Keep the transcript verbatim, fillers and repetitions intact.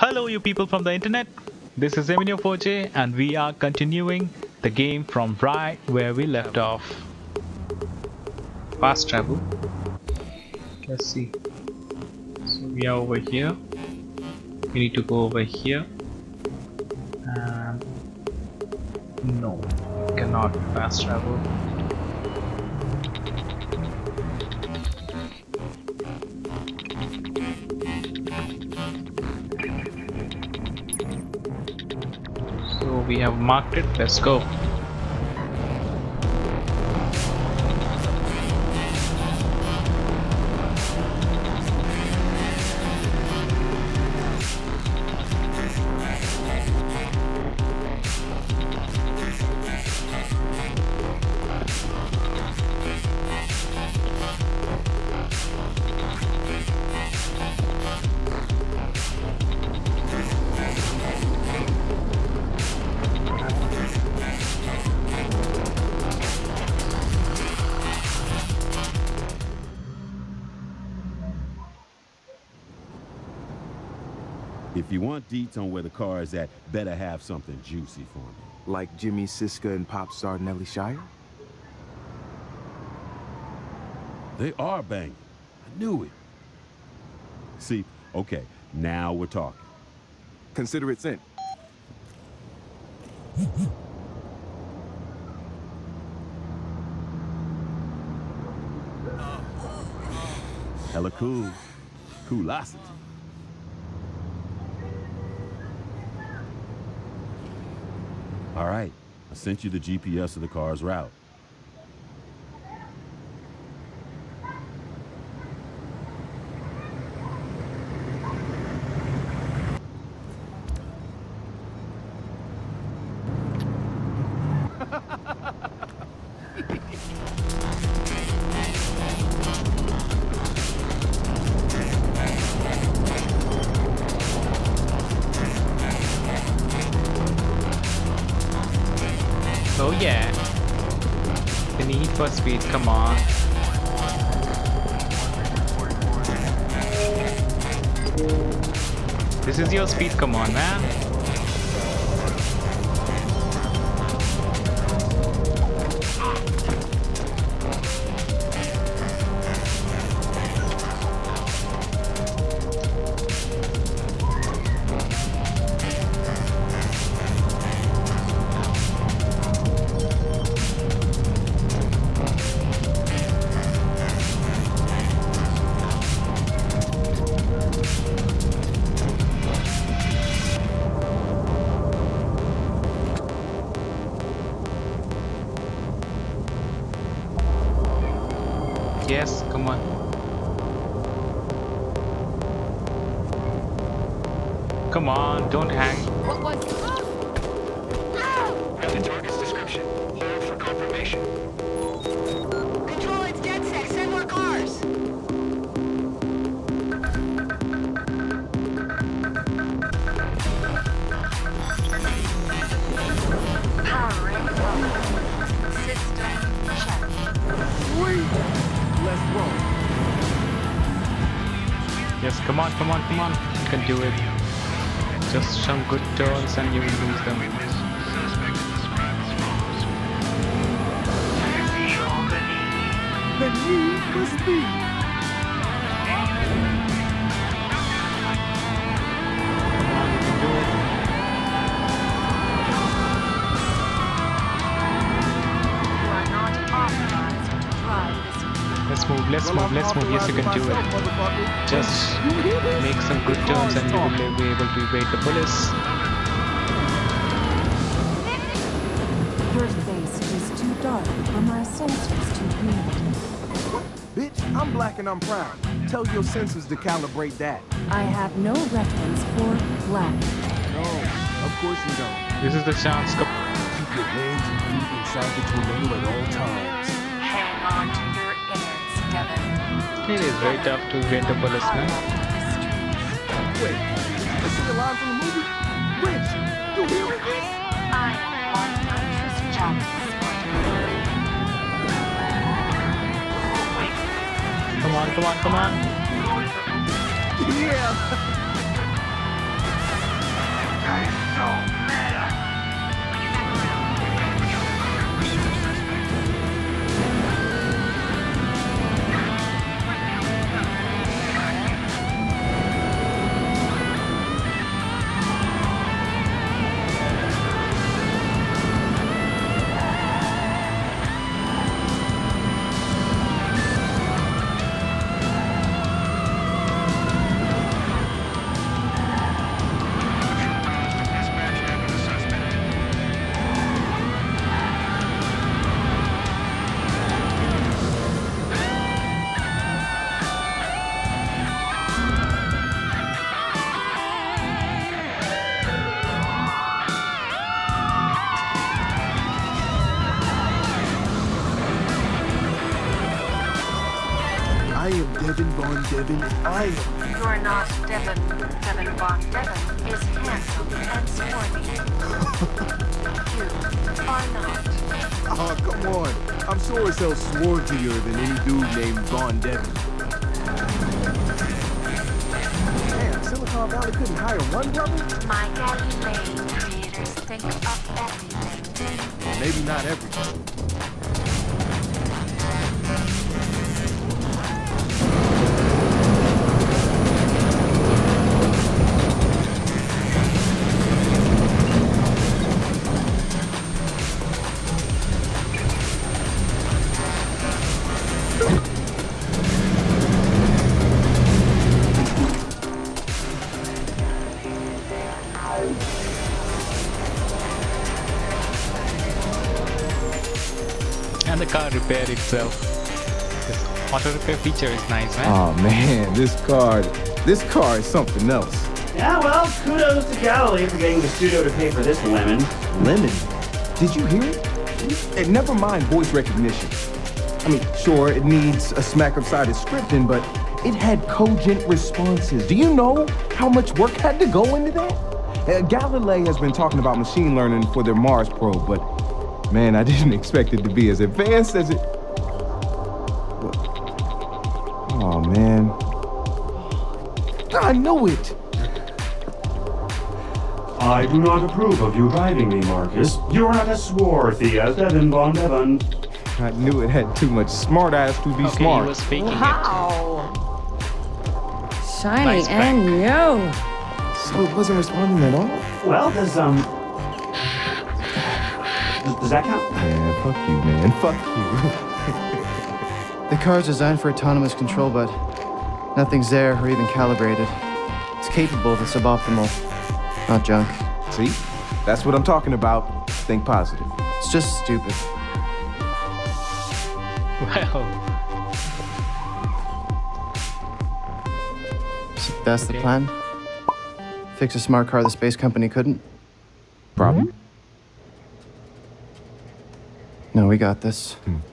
Hello you people from the internet, this is Eminio four J and we are continuing the game from right where we left off. Fast travel. Let's see. So we are over here. We need to go over here. And no, cannot fast travel. We have marked it, let's go. If you want deets on where the car is at, better have something juicy for me. Like Jimmy Siska and pop star Nelly Shire? They are banging. I knew it. See, okay, now we're talking. Consider it sent. Hella cool. Coolosity. All right, I sent you the G P S of the car's route. Oh yeah, the Need for Speed, come on. This is your speed, come on man. Yes, come on. Come on, don't hang. What was it? The target's description. Hold for confirmation. Control, it's DedSec. Send more cars. Yes, come on, come on, come on. You can do it. Just some good turns and you will lose them. The need for speed. Come on, you can do it. You are not authorized to drive this vehicle. Let's move, let's move, let's move. Yes, you can do it. Just make some good turns and you will be able to evade the police. Your face is too dark and my sensors too green. Bitch, I'm black and I'm proud. Tell your sensors to calibrate that. I have no reference for black. No, of course you don't. This is the chance. Keep your hands and feet inside the tornado at all times. Hang on to your innards, Devin. It is very tough to get the police now. Wait, is it the line from the movie? Rich, you hear it? I am on Marcus Johnson's way. Come on, come on, come on. Yeah. Von Devin, and I am. You are not Devin. Devin Von Devin is handsome and sporty. You are not. Oh, come on. I'm sure as hell swore to you than any dude named Von Devin. Damn, Silicon Valley couldn't hire one brother? My Galileo creators think of everything. Well, maybe not everything. And the car repaired itself. This auto repair feature is nice, man. Oh man, this car, this car is something else. Yeah, well, kudos to Galileo for getting the studio to pay for this lemon. Lemon? Did you hear it? And never mind voice recognition. I mean, sure, it needs a smack upside of scripting, but it had cogent responses. Do you know how much work had to go into that? Uh, Galileo has been talking about machine learning for their Mars probe, but man, I didn't expect it to be as advanced as it... Oh, man. I know it! I do not approve of you driving me, Marcus. You are not as swarthy as Devin Von Devin. I knew it had too much smart ass to be okay, smart. He was faking wow. It. Shiny nice and yo. So it wasn't responding at all? Well, there's, um... Does that count? Yeah, fuck you, man. Fuck you. The car's designed for autonomous control, but nothing's there or even calibrated. It's capable, but suboptimal. Not junk. See? That's what I'm talking about. Think positive. It's just stupid. Wow. So that's okay. The plan? Fix a smart car the space company couldn't? Problem? Mm-hmm. No, we got this. Hmm.